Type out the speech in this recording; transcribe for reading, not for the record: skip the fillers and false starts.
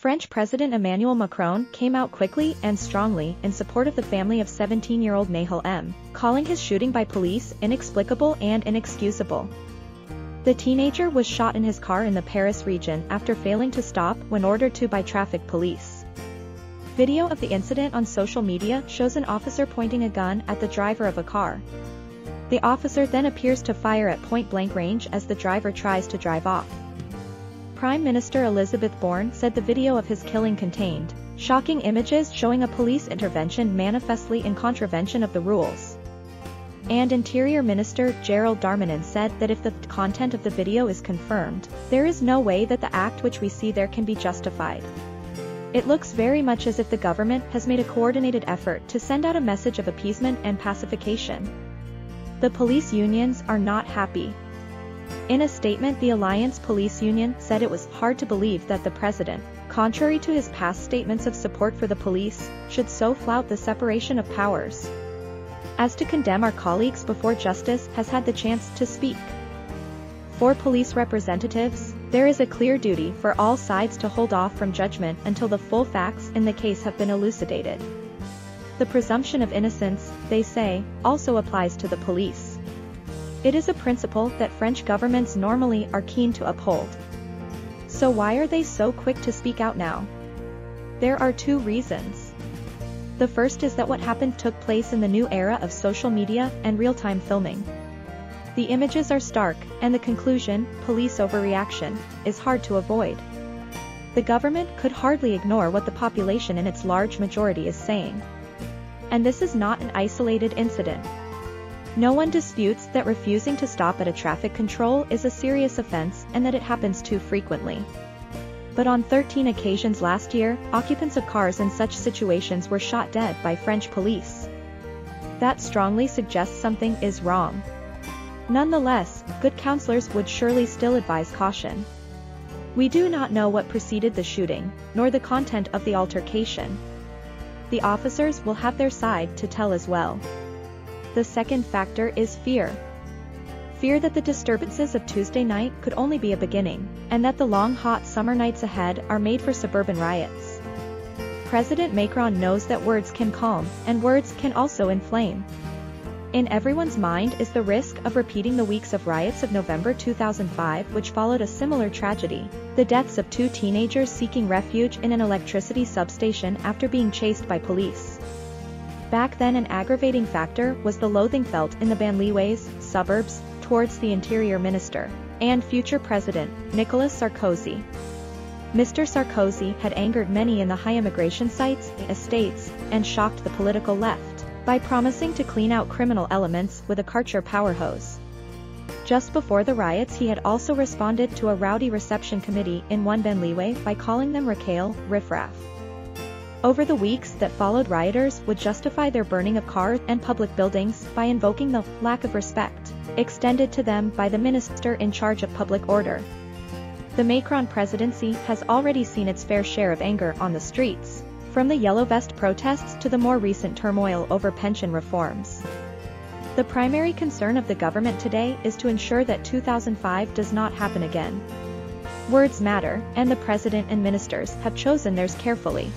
French President Emmanuel Macron came out quickly and strongly in support of the family of 17-year-old Nahel M, calling his shooting by police inexplicable and inexcusable. The teenager was shot in his car in the Paris region after failing to stop when ordered to by traffic police. Video of the incident on social media shows an officer pointing a gun at the driver of a car. The officer then appears to fire at point-blank range as the driver tries to drive off. Prime Minister Élisabeth Borne said the video of his killing contained shocking images showing a police intervention manifestly in contravention of the rules. And Interior Minister Gérald Darmanin said that if the content of the video is confirmed, there is no way that the act which we see there can be justified. It looks very much as if the government has made a coordinated effort to send out a message of appeasement and pacification. The police unions are not happy. In a statement, the Alliance Police Union said it was hard to believe that the president, contrary to his past statements of support for the police, should so flout the separation of powers as to condemn our colleagues before justice has had the chance to speak. For police representatives, there is a clear duty for all sides to hold off from judgment until the full facts in the case have been elucidated. The presumption of innocence, they say, also applies to the police. It is a principle that French governments normally are keen to uphold. So why are they so quick to speak out now? There are two reasons. The first is that what happened took place in the new era of social media and real-time filming. The images are stark, and the conclusion, police overreaction, is hard to avoid. The government could hardly ignore what the population in its large majority is saying. And this is not an isolated incident. No one disputes that refusing to stop at a traffic control is a serious offense and that it happens too frequently. But on 13 occasions last year, occupants of cars in such situations were shot dead by French police. That strongly suggests something is wrong. Nonetheless, good counselors would surely still advise caution. We do not know what preceded the shooting, nor the content of the altercation. The officers will have their side to tell as well. The second factor is fear. Fear that the disturbances of Tuesday night could only be a beginning, and that the long hot summer nights ahead are made for suburban riots. President Macron knows that words can calm, and words can also inflame. In everyone's mind is the risk of repeating the weeks of riots of November 2005, which followed a similar tragedy, the deaths of two teenagers seeking refuge in an electricity substation after being chased by police. Back then, an aggravating factor was the loathing felt in the banlieues, suburbs, towards the Interior Minister and future President, Nicolas Sarkozy. Mr. Sarkozy had angered many in the high immigration sites, estates, and shocked the political left by promising to clean out criminal elements with a Karcher power hose. Just before the riots, he had also responded to a rowdy reception committee in one banlieue by calling them racaille, riffraff. Over the weeks that followed, rioters would justify their burning of cars and public buildings by invoking the lack of respect extended to them by the minister in charge of public order. The Macron presidency has already seen its fair share of anger on the streets, from the yellow vest protests to the more recent turmoil over pension reforms. The primary concern of the government today is to ensure that 2005 does not happen again. Words matter, and the president and ministers have chosen theirs carefully.